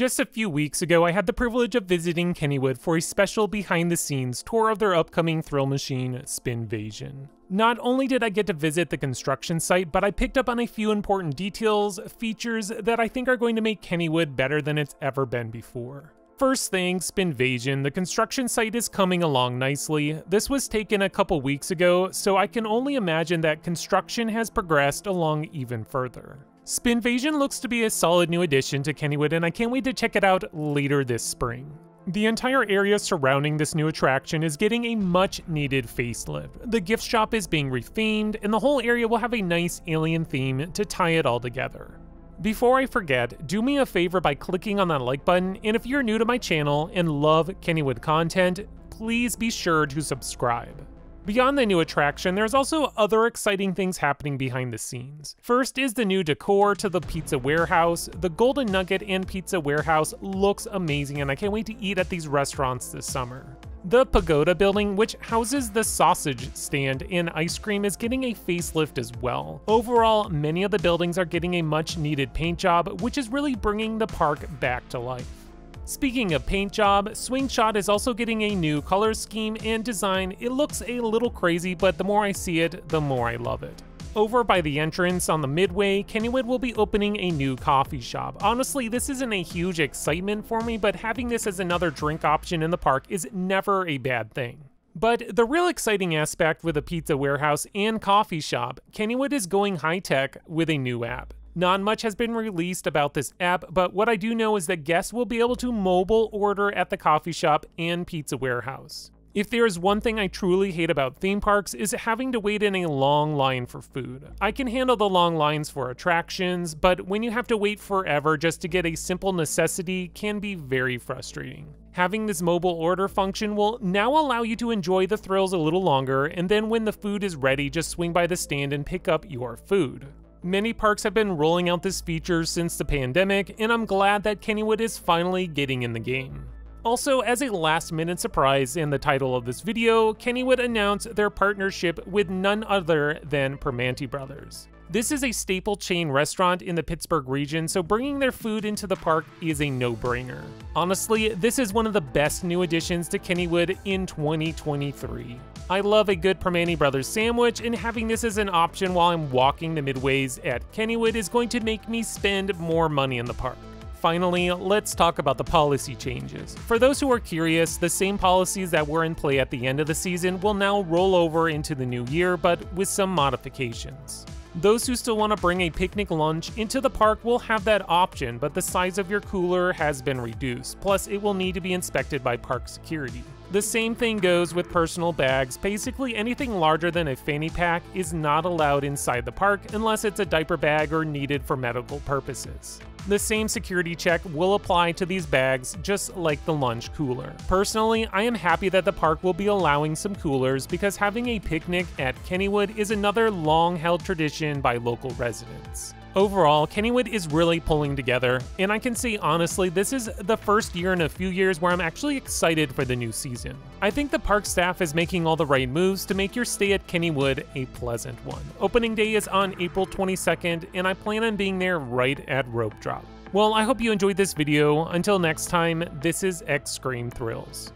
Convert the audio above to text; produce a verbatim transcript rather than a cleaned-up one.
Just a few weeks ago, I had the privilege of visiting Kennywood for a special behind-the-scenes tour of their upcoming thrill machine, Spinvasion. Not only did I get to visit the construction site, but I picked up on a few important details, features that I think are going to make Kennywood better than it's ever been before. First thing, Spinvasion, the construction site is coming along nicely. This was taken a couple weeks ago, so I can only imagine that construction has progressed along even further. Spinvasion looks to be a solid new addition to Kennywood, and I can't wait to check it out later this spring. The entire area surrounding this new attraction is getting a much needed facelift. The gift shop is being rethemed, and the whole area will have a nice alien theme to tie it all together. Before I forget, do me a favor by clicking on that like button, and if you're new to my channel and love Kennywood content, please be sure to subscribe. Beyond the new attraction, there's also other exciting things happening behind the scenes. First is the new decor to the Pizza Warehouse. The Golden Nugget and Pizza Warehouse looks amazing, and I can't wait to eat at these restaurants this summer. The Pagoda building, which houses the sausage stand and ice cream, is getting a facelift as well. Overall, many of the buildings are getting a much needed paint job, which is really bringing the park back to life. Speaking of paint job, Swingshot is also getting a new color scheme and design. It looks a little crazy, but the more I see it, the more I love it. Over by the entrance on the Midway, Kennywood will be opening a new coffee shop. Honestly, this isn't a huge excitement for me, but having this as another drink option in the park is never a bad thing. But the real exciting aspect with the Pizza Warehouse and coffee shop, Kennywood is going high-tech with a new app. Not much has been released about this app, but what I do know is that guests will be able to mobile order at the coffee shop and Pizza Warehouse. If there is one thing I truly hate about theme parks, is having to wait in a long line for food. I can handle the long lines for attractions, but when you have to wait forever just to get a simple necessity can be very frustrating. Having this mobile order function will now allow you to enjoy the thrills a little longer, and then when the food is ready, just swing by the stand and pick up your food. Many parks have been rolling out this feature since the pandemic, and I'm glad that Kennywood is finally getting in the game. Also, as a last-minute surprise in the title of this video, Kennywood announced their partnership with none other than Primanti Brothers. This is a staple chain restaurant in the Pittsburgh region, so bringing their food into the park is a no-brainer. Honestly, this is one of the best new additions to Kennywood in twenty twenty-three. I love a good Primanti Brothers sandwich, and having this as an option while I'm walking the Midways at Kennywood is going to make me spend more money in the park. Finally, let's talk about the policy changes. For those who are curious, the same policies that were in play at the end of the season will now roll over into the new year, but with some modifications. Those who still want to bring a picnic lunch into the park will have that option, but the size of your cooler has been reduced, plus it will need to be inspected by park security. The same thing goes with personal bags. Basically anything larger than a fanny pack is not allowed inside the park unless it's a diaper bag or needed for medical purposes. The same security check will apply to these bags, just like the lunch cooler. Personally, I am happy that the park will be allowing some coolers because having a picnic at Kennywood is another long-held tradition by local residents. Overall, Kennywood is really pulling together, and I can say honestly, this is the first year in a few years where I'm actually excited for the new season. I think the park staff is making all the right moves to make your stay at Kennywood a pleasant one. Opening day is on April twenty-second, and I plan on being there right at rope drop. Well, I hope you enjoyed this video. Until next time, this is XscreamThrills.